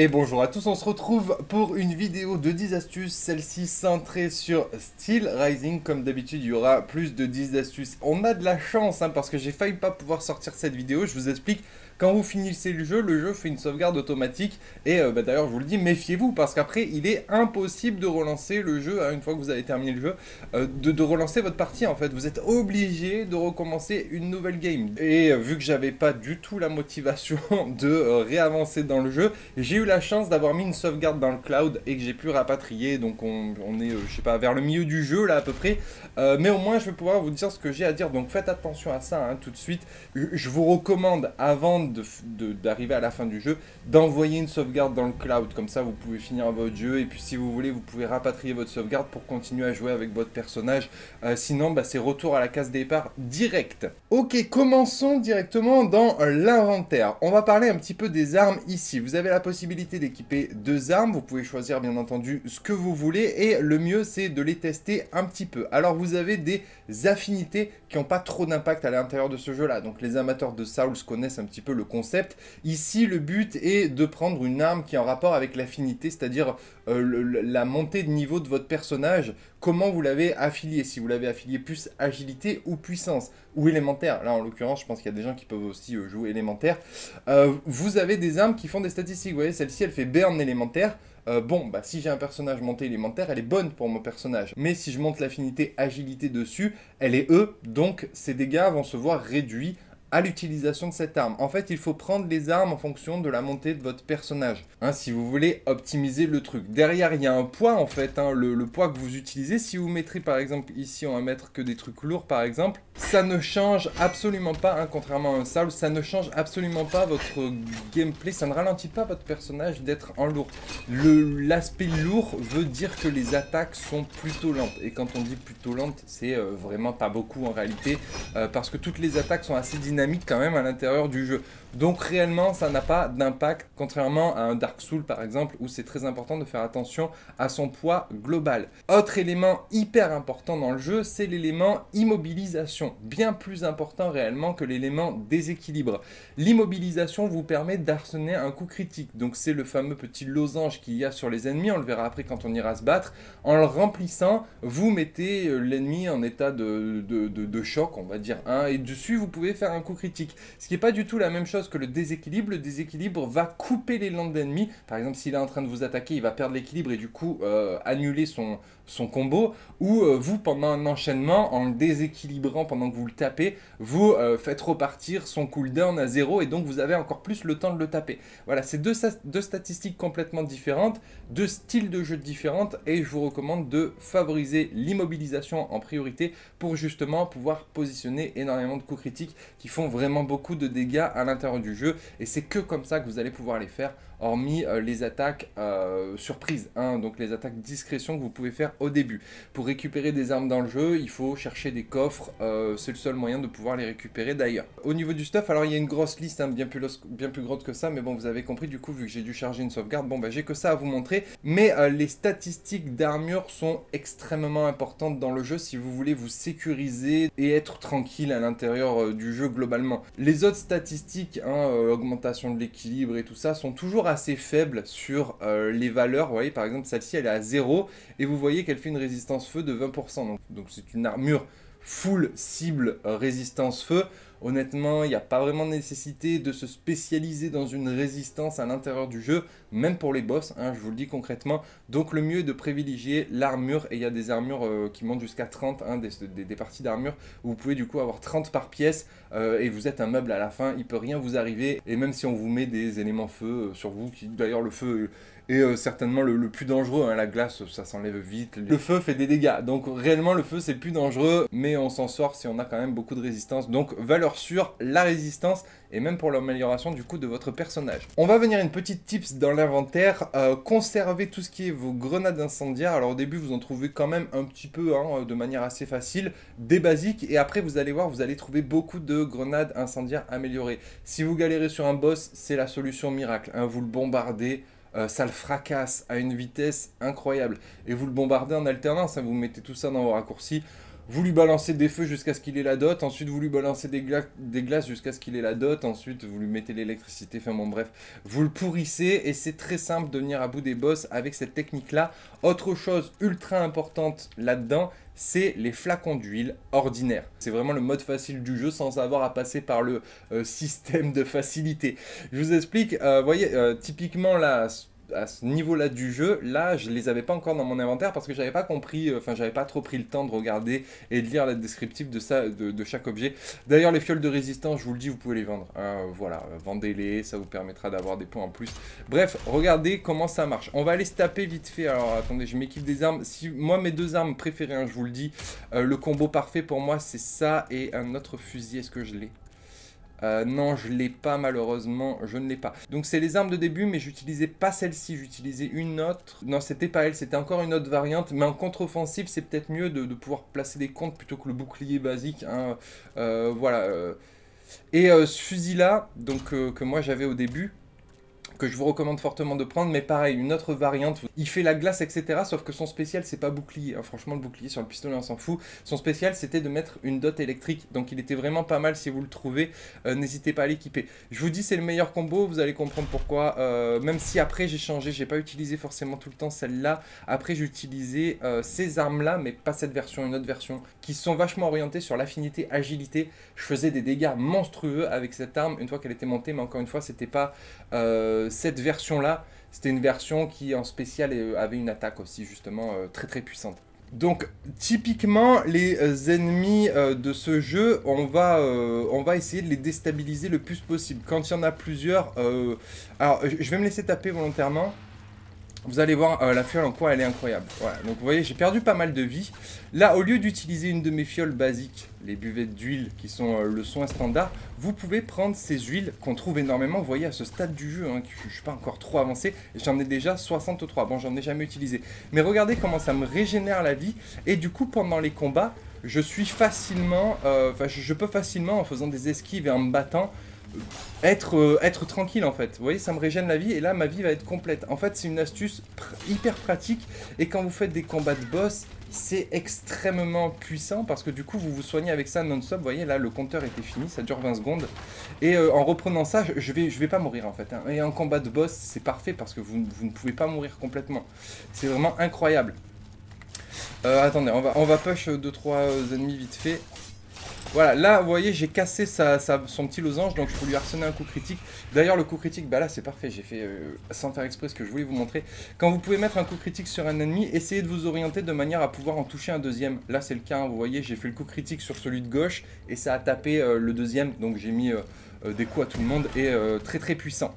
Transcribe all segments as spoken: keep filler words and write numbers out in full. Et bonjour à tous, on se retrouve pour une vidéo de dix astuces, celle-ci centrée sur Steelrising. Comme d'habitude, il y aura plus de dix astuces. On a de la chance hein, parce que j'ai failli pas pouvoir sortir cette vidéo. Je vous explique, quand vous finissez le jeu, le jeu fait une sauvegarde automatique. Et euh, bah, d'ailleurs, je vous le dis, méfiez-vous parce qu'après, il est impossible de relancer le jeu, hein, une fois que vous avez terminé le jeu, euh, de, de relancer votre partie en fait. Vous êtes obligé de recommencer une nouvelle game. Et euh, vu que j'avais pas du tout la motivation de euh, réavancer dans le jeu, j'ai eu la chance d'avoir mis une sauvegarde dans le cloud et que j'ai pu rapatrier, donc on, on est euh, je sais pas, vers le milieu du jeu là à peu près, euh, mais au moins je vais pouvoir vous dire ce que j'ai à dire, donc faites attention à ça hein, tout de suite. Je vous recommande, avant d'arriver à la fin du jeu, d'envoyer une sauvegarde dans le cloud, comme ça vous pouvez finir votre jeu et puis si vous voulez vous pouvez rapatrier votre sauvegarde pour continuer à jouer avec votre personnage, euh, sinon bah, c'est retour à la case départ direct. Ok, commençons directement dans l'inventaire. On va parler un petit peu des armes ici. Vous avez la possibilité d'équiper deux armes, vous pouvez choisir bien entendu ce que vous voulez et le mieux c'est de les tester un petit peu. Alors vous avez des affinités qui n'ont pas trop d'impact à l'intérieur de ce jeu là, donc les amateurs de Souls connaissent un petit peu le concept. Ici le but est de prendre une arme qui est en rapport avec l'affinité, c'est-à-dire euh, la montée de niveau de votre personnage, comment vous l'avez affilié, si vous l'avez affilié plus agilité ou puissance ou élémentaire. Là en l'occurrence je pense qu'il y a des gens qui peuvent aussi euh, jouer élémentaire. Euh, vous avez des armes qui font des statistiques, vous voyez celle-ci elle fait burn élémentaire. Euh, bon, bah si j'ai un personnage monté élémentaire, elle est bonne pour mon personnage. Mais si je monte l'affinité agilité dessus, elle est E, donc ses dégâts vont se voir réduits à l'utilisation de cette arme. En fait, il faut prendre les armes en fonction de la montée de votre personnage, hein, si vous voulez optimiser le truc. Derrière, il y a un poids, en fait, hein, le, le poids que vous utilisez. Si vous mettrez, par exemple, ici, on va mettre que des trucs lourds, par exemple, ça ne change absolument pas, hein, contrairement à un Souls, ça ne change absolument pas votre gameplay, ça ne ralentit pas votre personnage d'être en lourd. L'aspect lourd veut dire que les attaques sont plutôt lentes. Et quand on dit plutôt lente, c'est euh, vraiment pas beaucoup, en réalité, euh, parce que toutes les attaques sont assez dynamiques quand même à l'intérieur du jeu, donc réellement ça n'a pas d'impact, contrairement à un Dark Souls par exemple où c'est très important de faire attention à son poids global. Autre élément hyper important dans le jeu, c'est l'élément immobilisation, bien plus important réellement que l'élément déséquilibre. L'immobilisation vous permet d'arsener un coup critique, donc c'est le fameux petit losange qu'il y a sur les ennemis, on le verra après quand on ira se battre. En le remplissant, vous mettez l'ennemi en état de, de, de, de choc, on va dire, hein, et dessus vous pouvez faire un coup critique, ce qui n'est pas du tout la même chose que le déséquilibre. Le déséquilibre va couper l'élan de l'ennemi, par exemple s'il est en train de vous attaquer, il va perdre l'équilibre et du coup euh, annuler son, son combo, ou euh, vous pendant un enchaînement, en le déséquilibrant pendant que vous le tapez, vous euh, faites repartir son cooldown à zéro et donc vous avez encore plus le temps de le taper. Voilà, c'est deux, deux statistiques complètement différentes, deux styles de jeu différentes, et je vous recommande de favoriser l'immobilisation en priorité pour justement pouvoir positionner énormément de coups critiques qui font vraiment beaucoup de dégâts à l'intérieur du jeu, et c'est que comme ça que vous allez pouvoir les faire, hormis euh, les attaques euh, surprises, hein, donc les attaques discrétion que vous pouvez faire au début. Pour récupérer des armes dans le jeu, il faut chercher des coffres, euh, c'est le seul moyen de pouvoir les récupérer d'ailleurs. Au niveau du stuff, alors il y a une grosse liste, hein, bien plus bien plus grosse que ça, mais bon vous avez compris, du coup vu que j'ai dû charger une sauvegarde, bon bah j'ai que ça à vous montrer, mais euh, les statistiques d'armure sont extrêmement importantes dans le jeu si vous voulez vous sécuriser et être tranquille à l'intérieur euh, du jeu globalement. Les autres statistiques, hein, euh, augmentation de l'équilibre et tout ça, sont toujours assez faibles sur euh, les valeurs. Vous voyez par exemple celle-ci elle est à zéro et vous voyez qu'elle fait une résistance feu de vingt pour cent, donc c'est une armure full cible euh, résistance feu. Honnêtement, il n'y a pas vraiment nécessité de se spécialiser dans une résistance à l'intérieur du jeu, même pour les boss, hein, je vous le dis concrètement. Donc le mieux est de privilégier l'armure, et il y a des armures euh, qui montent jusqu'à trente, hein, des, des, des parties d'armure, où vous pouvez du coup avoir trente par pièce, euh, et vous êtes un meuble à la fin, il ne peut rien vous arriver. Et même si on vous met des éléments feu euh, sur vous, qui d'ailleurs le feu est euh, certainement le, le plus dangereux, hein, la glace ça s'enlève vite, le feu fait des dégâts, donc réellement le feu c'est le plus dangereux, mais on s'en sort si on a quand même beaucoup de résistance, donc valeur sur la résistance et même pour l'amélioration du coup de votre personnage. On va venir à une petite tips dans l'inventaire. Euh, conservez tout ce qui est vos grenades incendiaires. Alors au début vous en trouvez quand même un petit peu, hein, de manière assez facile, des basiques, et après vous allez voir vous allez trouver beaucoup de grenades incendiaires améliorées. Si vous galérez sur un boss, c'est la solution miracle, hein, vous le bombardez. Euh, ça le fracasse à une vitesse incroyable et vous le bombardez en alternance, hein, vous mettez tout ça dans vos raccourcis. Vous lui balancez des feux jusqu'à ce qu'il ait la dot, ensuite vous lui balancez des, gla des glaces jusqu'à ce qu'il ait la dot, ensuite vous lui mettez l'électricité, enfin bon bref, vous le pourrissez et c'est très simple de venir à bout des boss avec cette technique-là. Autre chose ultra importante là-dedans, c'est les flacons d'huile ordinaires. C'est vraiment le mode facile du jeu sans avoir à passer par le euh, système de facilité. Je vous explique, vous euh, voyez, euh, typiquement là... à ce niveau-là du jeu, là, je les avais pas encore dans mon inventaire parce que j'avais pas compris, enfin, euh, j'avais pas trop pris le temps de regarder et de lire la descriptive de, ça, de, de chaque objet. D'ailleurs, les fioles de résistance, je vous le dis, vous pouvez les vendre. Hein, voilà, euh, vendez-les, ça vous permettra d'avoir des points en plus. Bref, regardez comment ça marche. On va aller se taper vite fait. Alors, attendez, je m'équipe des armes. Si, moi, mes deux armes préférées, hein, je vous le dis, euh, le combo parfait pour moi, c'est ça et un autre fusil. Est-ce que je l'ai ? Euh, non, je l'ai pas malheureusement, je ne l'ai pas. Donc c'est les armes de début, mais j'utilisais pas celle-ci, j'utilisais une autre. Non, c'était pas elle, c'était encore une autre variante. Mais en contre-offensive, c'est peut-être mieux de, de pouvoir placer des comptes plutôt que le bouclier basique. Hein. Euh, voilà. Et euh, ce fusil-là, donc euh, que moi j'avais au début, que je vous recommande fortement de prendre, mais pareil, une autre variante, il fait la glace, etc., sauf que son spécial c'est pas bouclier, hein. Franchement le bouclier sur le pistolet on s'en fout, son spécial c'était de mettre une dot électrique, donc il était vraiment pas mal. Si vous le trouvez, euh, n'hésitez pas à l'équiper. Je vous dis c'est le meilleur combo, vous allez comprendre pourquoi, euh, même si après j'ai changé, j'ai pas utilisé forcément tout le temps celle-là, après j'ai utilisé euh, ces armes-là, mais pas cette version, une autre version, qui sont vachement orientées sur l'affinité agilité. Je faisais des dégâts monstrueux avec cette arme, une fois qu'elle était montée, mais encore une fois c'était pas... Euh, cette version là, c'était une version qui en spécial avait une attaque aussi justement euh, très très puissante. Donc typiquement les ennemis euh, de ce jeu, on va, euh, on va essayer de les déstabiliser le plus possible. Quand il y en a plusieurs, euh, alors je vais me laisser taper volontairement. Vous allez voir, euh, la fiole en quoi elle est incroyable. Voilà, donc vous voyez, j'ai perdu pas mal de vie. Là, au lieu d'utiliser une de mes fioles basiques, les buvettes d'huile qui sont euh, le soin standard, vous pouvez prendre ces huiles qu'on trouve énormément. Vous voyez, à ce stade du jeu, hein, je ne suis pas encore trop avancé, j'en ai déjà soixante-trois. Bon, j'en ai jamais utilisé. Mais regardez comment ça me régénère la vie. Et du coup, pendant les combats, je suis facilement... Euh, je, je peux facilement, en faisant des esquives et en me battant, Être, euh, être tranquille en fait. Vous voyez, ça me régène la vie et là ma vie va être complète. En fait c'est une astuce pr hyper pratique et quand vous faites des combats de boss c'est extrêmement puissant parce que du coup vous vous soignez avec ça non-stop. Vous voyez là le compteur était fini, ça dure vingt secondes et euh, en reprenant ça je vais, je vais pas mourir en fait, hein. Et en combat de boss c'est parfait parce que vous, vous ne pouvez pas mourir complètement. C'est vraiment incroyable. euh, Attendez, on va, on va push deux trois ennemis vite fait. Voilà, là, vous voyez, j'ai cassé sa, sa, son petit losange, donc je peux lui arsenner un coup critique. D'ailleurs, le coup critique, bah là, c'est parfait, j'ai fait euh, sans faire exprès ce que je voulais vous montrer. Quand vous pouvez mettre un coup critique sur un ennemi, essayez de vous orienter de manière à pouvoir en toucher un deuxième. Là, c'est le cas, hein, vous voyez, j'ai fait le coup critique sur celui de gauche, et ça a tapé euh, le deuxième, donc j'ai mis euh, euh, des coups à tout le monde, et euh, très très puissant.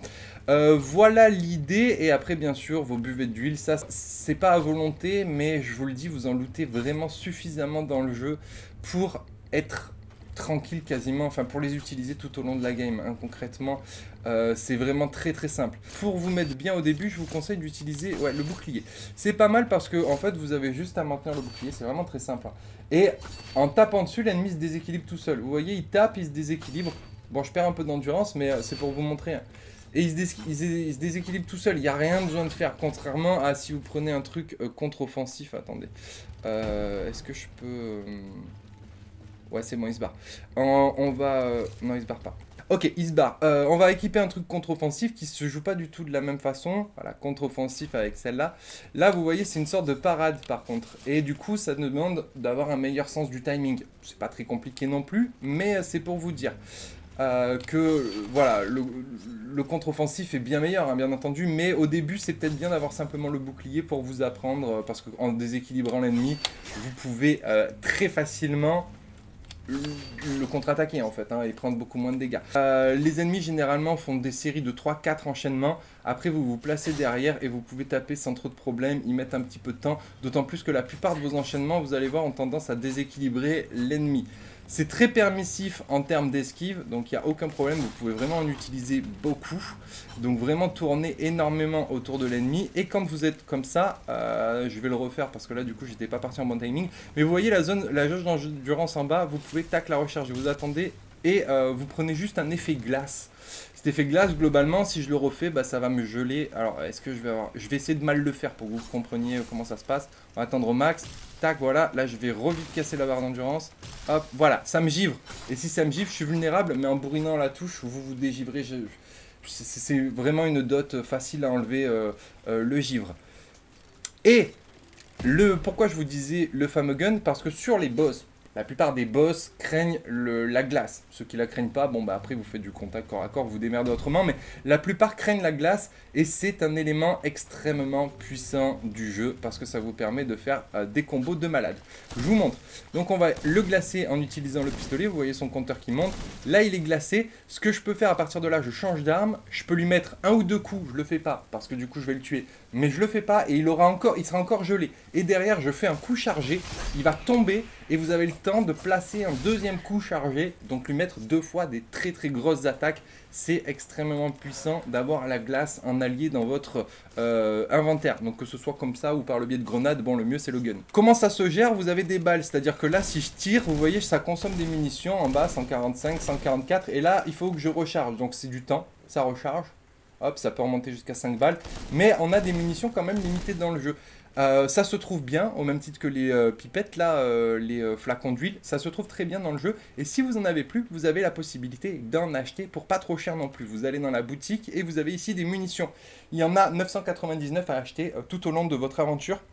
Euh, voilà l'idée, et après bien sûr vos buvettes d'huile, ça c'est pas à volonté, mais je vous le dis, vous en lootez vraiment suffisamment dans le jeu pour... être tranquille quasiment, enfin pour les utiliser tout au long de la game, hein. Concrètement euh, c'est vraiment très très simple. Pour vous mettre bien au début, je vous conseille d'utiliser ouais, le bouclier. C'est pas mal parce que en fait vous avez juste à maintenir le bouclier, c'est vraiment très simple, hein. Et en tapant dessus, l'ennemi se déséquilibre tout seul. Vous voyez, il tape, il se déséquilibre. Bon, je perds un peu d'endurance, mais euh, c'est pour vous montrer, hein. Et il se, dés il, se dés il se déséquilibre tout seul, il n'y a rien besoin de faire, contrairement à si vous prenez un truc euh, contre-offensif. Attendez, euh, est-ce que je peux... Euh... Ouais, c'est bon, il se barre. On, on va... Euh, non, il se barre pas. Ok, il se barre. Euh, on va équiper un truc contre-offensif qui se joue pas du tout de la même façon. Voilà, contre-offensif avec celle-là. Là, vous voyez, c'est une sorte de parade, par contre. Et du coup, ça demande d'avoir un meilleur sens du timing. C'est pas très compliqué non plus, mais c'est pour vous dire euh, que, euh, voilà, le, le contre-offensif est bien meilleur, hein, bien entendu. Mais au début, c'est peut-être bien d'avoir simplement le bouclier pour vous apprendre. Euh, parce qu'en déséquilibrant l'ennemi, vous pouvez euh, très facilement... le contre-attaquer en fait, hein, et prendre beaucoup moins de dégâts. Euh, les ennemis généralement font des séries de trois quatre enchaînements, après vous vous placez derrière et vous pouvez taper sans trop de problèmes, y mettre un petit peu de temps, d'autant plus que la plupart de vos enchaînements, vous allez voir, ont tendance à déséquilibrer l'ennemi. C'est très permissif en termes d'esquive, donc il n'y a aucun problème, vous pouvez vraiment en utiliser beaucoup. Donc vraiment tourner énormément autour de l'ennemi. Et quand vous êtes comme ça, euh, je vais le refaire parce que là du coup j'étais pas parti en bon timing. Mais vous voyez la zone, la jauge d'endurance en bas, vous pouvez tac la recharge, vous attendez et euh, vous prenez juste un effet glace. Cet effet glace, globalement, si je le refais, bah, ça va me geler. Alors, est-ce que je vais avoir... Je vais essayer de mal le faire pour que vous compreniez comment ça se passe. On va attendre au max. Tac, voilà. Là, je vais revite casser la barre d'endurance. Hop, voilà. Ça me givre. Et si ça me givre, je suis vulnérable. Mais en bourrinant la touche, vous vous dégivrez. Je... C'est vraiment une dot facile à enlever euh, euh, le givre. Et le pourquoi je vous disais le fameux gun, parce que sur les boss, la plupart des boss craignent le, la glace. Ceux qui la craignent pas, bon bah après vous faites du contact corps à corps, vous démerdez autrement, mais la plupart craignent la glace et c'est un élément extrêmement puissant du jeu parce que ça vous permet de faire euh, des combos de malade. Je vous montre. Donc on va le glacer en utilisant le pistolet, vous voyez son compteur qui monte. Là il est glacé. Ce que je peux faire à partir de là, je change d'arme, je peux lui mettre un ou deux coups, je le fais pas parce que du coup je vais le tuer, mais je le fais pas et il aura encore, il sera encore gelé. Et derrière je fais un coup chargé, il va tomber et vous avez le temps de placer un deuxième coup chargé, donc lui mettre deux fois des très très grosses attaques. C'est extrêmement puissant d'avoir la glace en allié dans votre euh, inventaire, donc que ce soit comme ça ou par le biais de grenades, bon le mieux c'est le gun. Comment ça se gère? Vous avez des balles, c'est à dire que là si je tire, vous voyez ça consomme des munitions en bas, cent quarante-cinq, cent quarante-quatre, et là il faut que je recharge, donc c'est du temps, ça recharge, hop ça peut remonter jusqu'à cinq balles, mais on a des munitions quand même limitées dans le jeu. Euh, ça se trouve bien, au même titre que les euh, pipettes, là, euh, les euh, flacons d'huile, ça se trouve très bien dans le jeu. Et si vous en avez plus, vous avez la possibilité d'en acheter pour pas trop cher non plus. Vous allez dans la boutique et vous avez ici des munitions. Il y en a neuf cent quatre-vingt-dix-neuf à acheter euh, tout au long de votre aventure.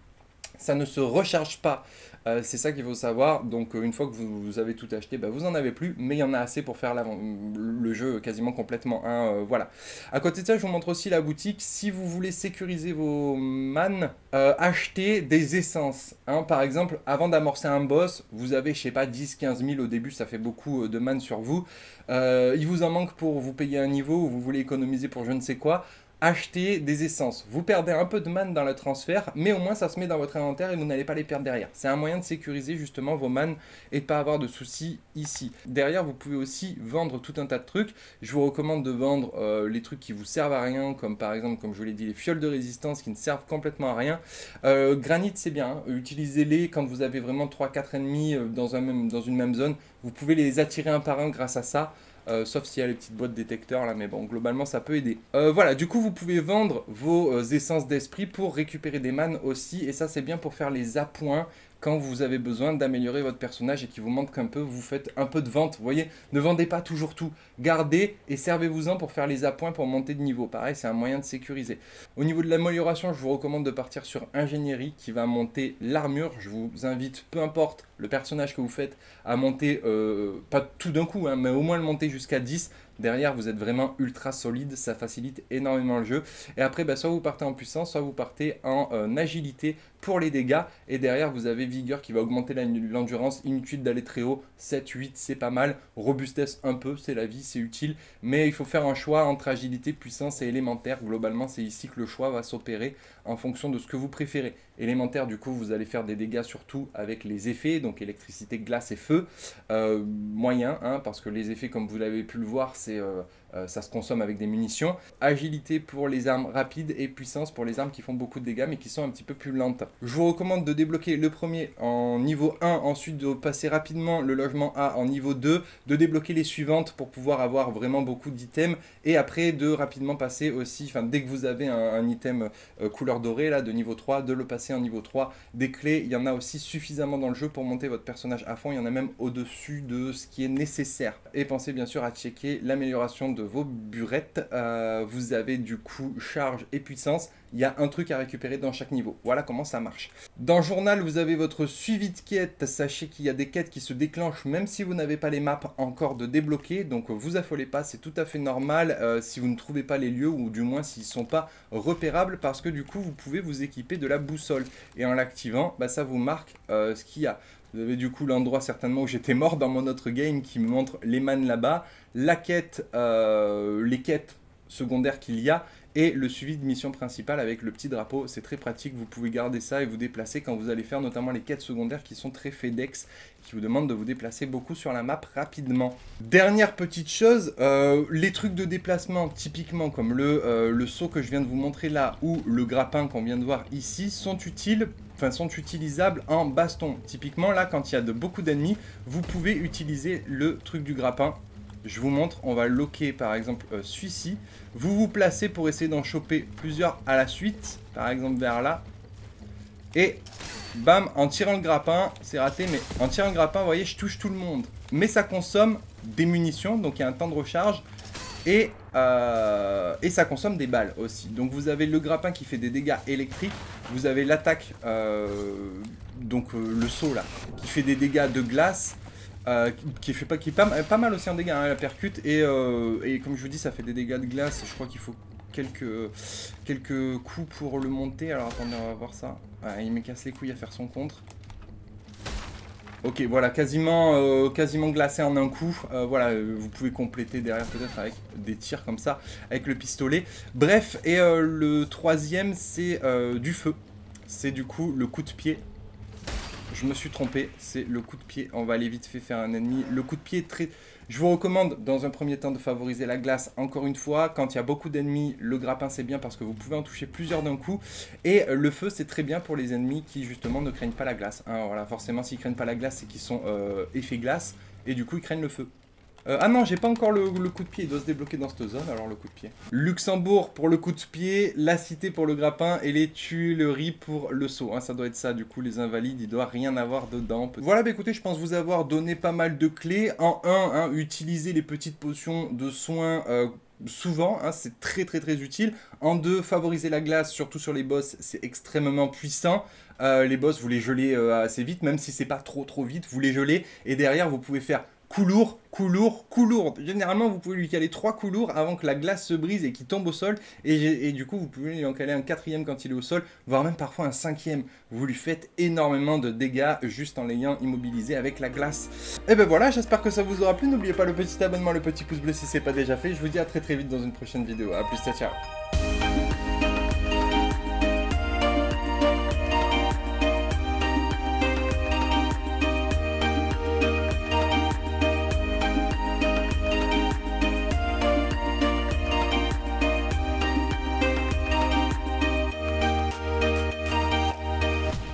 Ça ne se recharge pas, euh, c'est ça qu'il faut savoir. Donc euh, une fois que vous, vous avez tout acheté, bah, vous n'en avez plus, mais il y en a assez pour faire le jeu quasiment complètement. Hein, euh, voilà. À côté de ça, je vous montre aussi la boutique. Si vous voulez sécuriser vos man, euh, achetez des essences. Hein. Par exemple, avant d'amorcer un boss, vous avez, je sais pas, dix à quinze mille au début, ça fait beaucoup de man sur vous. Euh, il vous en manque pour vous payer un niveau, ou vous voulez économiser pour je ne sais quoi. Achetez des essences. Vous perdez un peu de man dans le transfert, mais au moins ça se met dans votre inventaire et vous n'allez pas les perdre derrière. C'est un moyen de sécuriser justement vos man et de pas avoir de soucis ici. Derrière, vous pouvez aussi vendre tout un tas de trucs. Je vous recommande de vendre euh, les trucs qui vous servent à rien, comme par exemple, comme je vous l'ai dit, les fioles de résistance qui ne servent complètement à rien. Euh, granit, c'est bien. Hein. Utilisez-les quand vous avez vraiment trois quatre ennemis dans, un même, dans une même zone. Vous pouvez les attirer un par un grâce à ça. Euh, sauf s'il y a les petites boîtes détecteurs là, mais bon, globalement ça peut aider. Euh, voilà, du coup vous pouvez vendre vos euh, essences d'esprit pour récupérer des manes aussi, et ça c'est bien pour faire les appoints quand vous avez besoin d'améliorer votre personnage et qu'il vous manque un peu, vous faites un peu de vente, vous voyez, ne vendez pas toujours tout, gardez et servez-vous-en pour faire les appoints pour monter de niveau, pareil c'est un moyen de sécuriser. Au niveau de l'amélioration, je vous recommande de partir sur ingénierie qui va monter l'armure, je vous invite, peu importe le personnage que vous faites, à monter, euh, pas tout d'un coup, hein, mais au moins le monter jusqu'à dix. Derrière, vous êtes vraiment ultra solide, ça facilite énormément le jeu. Et après, bah, soit vous partez en puissance, soit vous partez en euh, agilité pour les dégâts. Et derrière, vous avez vigueur qui va augmenter l'endurance. Inutile d'aller très haut, sept, huit, c'est pas mal. Robustesse un peu, c'est la vie, c'est utile. Mais il faut faire un choix entre agilité, puissance et élémentaire. Globalement, c'est ici que le choix va s'opérer en fonction de ce que vous préférez. Élémentaire, du coup, vous allez faire des dégâts surtout avec les effets, donc électricité, glace et feu. Euh, moyen, hein, parce que les effets, comme vous l'avez pu le voir, c'est... Euh, euh, ça se consomme avec des munitions. Agilité pour les armes rapides et puissance pour les armes qui font beaucoup de dégâts mais qui sont un petit peu plus lentes. Je vous recommande de débloquer le premier en niveau un, ensuite de passer rapidement le logement A en niveau deux, de débloquer les suivantes pour pouvoir avoir vraiment beaucoup d'items et après de rapidement passer aussi, enfin dès que vous avez un, un item euh, couleur dorée là de niveau trois, de le passer en niveau trois. Des clés, il y en a aussi suffisamment dans le jeu pour monter votre personnage à fond, il y en a même au-dessus de ce qui est nécessaire. Et pensez bien sûr à checker la amélioration de vos burettes, euh, vous avez du coup charge et puissance, il y a un truc à récupérer dans chaque niveau, voilà comment ça marche. Dans journal vous avez votre suivi de quêtes, sachez qu'il y a des quêtes qui se déclenchent même si vous n'avez pas les maps encore de débloquer, donc vous affolez pas, c'est tout à fait normal euh, si vous ne trouvez pas les lieux ou du moins s'ils sont pas repérables parce que du coup vous pouvez vous équiper de la boussole et en l'activant bah, ça vous marque euh, ce qu'il y a. Vous avez du coup l'endroit certainement où j'étais mort dans mon autre game qui me montre les man là-bas, la quête, euh, les quêtes secondaires qu'il y a et le suivi de mission principale avec le petit drapeau. C'est très pratique, vous pouvez garder ça et vous déplacer quand vous allez faire notamment les quêtes secondaires qui sont très FedEx, qui vous demandent de vous déplacer beaucoup sur la map rapidement. Dernière petite chose, euh, les trucs de déplacement typiquement comme le, euh, le saut que je viens de vous montrer là ou le grappin qu'on vient de voir ici sont utiles. Enfin, sont utilisables en baston. Typiquement, là, quand il y a de, beaucoup d'ennemis, vous pouvez utiliser le truc du grappin Je vous montre, on va loquer par exemple euh, celui-ci. Vous vous placez pour essayer d'en choper plusieurs à la suite, par exemple vers là. Et bam, en tirant le grappin, c'est raté, mais en tirant le grappin, vous voyez, je touche tout le monde. Mais ça consomme des munitions, donc il y a un temps de recharge. Et, euh, et ça consomme des balles aussi. Donc vous avez le grappin qui fait des dégâts électriques. Vous avez l'attaque, euh, donc euh, le saut là, qui fait des dégâts de glace. Euh, qui fait pas, qui est pas, pas mal aussi en dégâts, hein, la percute. Et, euh, et comme je vous dis, ça fait des dégâts de glace. Je crois qu'il faut quelques, quelques coups pour le monter. Alors attendez, on va voir ça. Ah, il me casse les couilles à faire son contre. Ok, voilà, quasiment, euh, quasiment glacé en un coup. Euh, voilà, euh, vous pouvez compléter derrière peut-être avec des tirs comme ça, avec le pistolet. Bref, et euh, le troisième, c'est euh, du feu. C'est du coup le coup de pied. Je me suis trompé, c'est le coup de pied. On va aller vite fait faire un ennemi. Le coup de pied est très... Je vous recommande dans un premier temps de favoriser la glace encore une fois. Quand il y a beaucoup d'ennemis, le grappin c'est bien parce que vous pouvez en toucher plusieurs d'un coup. Et le feu c'est très bien pour les ennemis qui justement ne craignent pas la glace. Hein, voilà, forcément s'ils craignent pas la glace c'est qu'ils sont euh, effet glace et du coup ils craignent le feu. Euh, ah non, j'ai pas encore le, le coup de pied, il doit se débloquer dans cette zone, alors le coup de pied. Luxembourg pour le coup de pied, la cité pour le grappin et les Tuileries pour le saut. Hein, ça doit être ça, du coup, les invalides, il doit rien avoir dedans. Voilà, bah écoutez, je pense vous avoir donné pas mal de clés. En un, hein, utilisez les petites potions de soins... Euh, souvent, hein, c'est très très très utile. En deux, favoriser la glace, surtout sur les boss, c'est extrêmement puissant. Euh, les boss, vous les gelez euh, assez vite, même si c'est pas trop trop vite, vous les gelez. Et derrière, vous pouvez faire coup lourd, coup lourd, coup lourd. Généralement, vous pouvez lui caler trois coups lourds avant que la glace se brise et qu'il tombe au sol. Et, et du coup, vous pouvez lui en caler un quatrième quand il est au sol, voire même parfois un cinquième. Vous lui faites énormément de dégâts juste en l'ayant immobilisé avec la glace. Et ben voilà, j'espère que ça vous aura plu. N'oubliez pas le petit abonnement, le petit pouce bleu si c'est pas déjà fait. Je vous dis à très très vite dans une prochaine vidéo. A plus, ciao ciao.